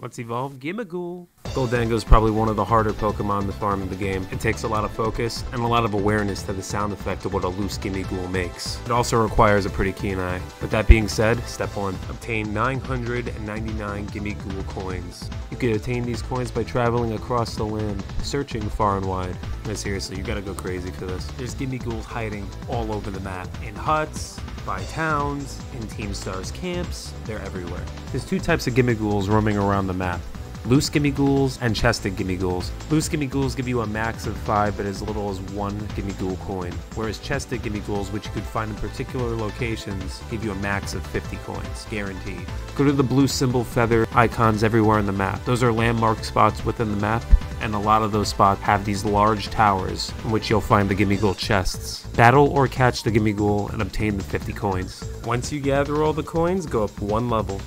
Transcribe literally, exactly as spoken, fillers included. Let's evolve Gimmighoul. Gholdengo is probably one of the harder Pokemon to farm in the game. It takes a lot of focus and a lot of awareness to the sound effect of what a loose Gimmighoul makes. It also requires a pretty keen eye. With that being said, step one, obtain nine hundred ninety-nine Gimmighoul coins. You can obtain these coins by traveling across the land, searching far and wide. No, seriously, you gotta go crazy for this. There's Gimmighouls hiding all over the map, in huts, by towns, in Team Star's camps. They're everywhere. There's two types of Gimmighouls roaming around the map. Loose Gimmighoul's and chested Gimmighoul's. Loose Gimmighoul's give you a max of five but as little as one Gimmighoul coin, whereas chested Gimmighoul's, which you could find in particular locations, give you a max of fifty coins, guaranteed. Go to the blue symbol feather icons everywhere on the map. Those are landmark spots within the map, and a lot of those spots have these large towers in which you'll find the Gimmighoul chests. Battle or catch the Gimmighoul and obtain the fifty coins. Once you gather all the coins, go up one level.